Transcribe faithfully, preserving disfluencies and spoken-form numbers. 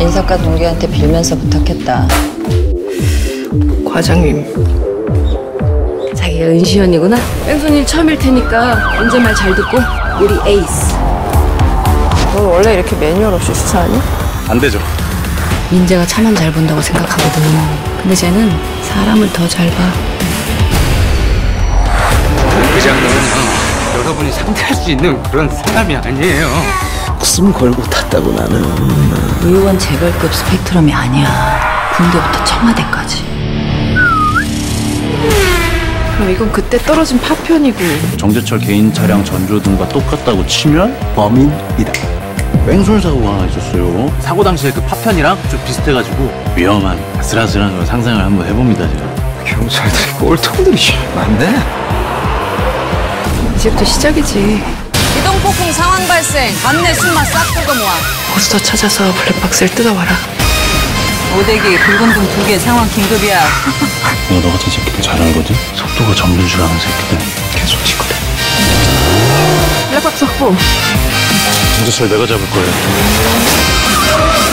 인사과 동기한테 빌면서 부탁했다. 과장님. 자기가 은시연이구나. 뺑소니 처음일 테니까 언제 말 잘 듣고 우리 에이스. 넌 원래 이렇게 매뉴얼 없이 수사하니? 안 되죠. 민재가 차만 잘 본다고 생각하거든요. 근데 쟤는 사람을 더 잘 봐. 부장님은 여러분이 상대할 수 있는 그런 사람이 아니에요. 목숨 걸고 탔다고 나는. 의원 재벌급 스펙트럼이 아니야. 군대부터 청와대까지. 그럼 이건 그때 떨어진 파편이고. 정재철 개인 차량 전조 등과 똑같다고 치면 범인이다. 뺑소니 사고가 하나 있었어요. 사고 당시에 그 파편이랑 좀 비슷해가지고 위험한 아슬아슬한 걸 상상을 한번 해봅니다. 제가 경찰들이 꼴통들이 맞네. 이제부터 시작이지. 기동폭풍 상황 발생. 밤내 숨만 싹 뜯어 모아. 포스터 찾아서 블랙박스를 뜯어와라. 오대기 붉은 둥 두 개 상황 긴급이야. 내가 너 같은 새끼들 잘 알거든. 속도가 전부인 줄 아는 새끼들 계속 치거든. 블랙박스 확보. 정재철 내가 잡을 거예요.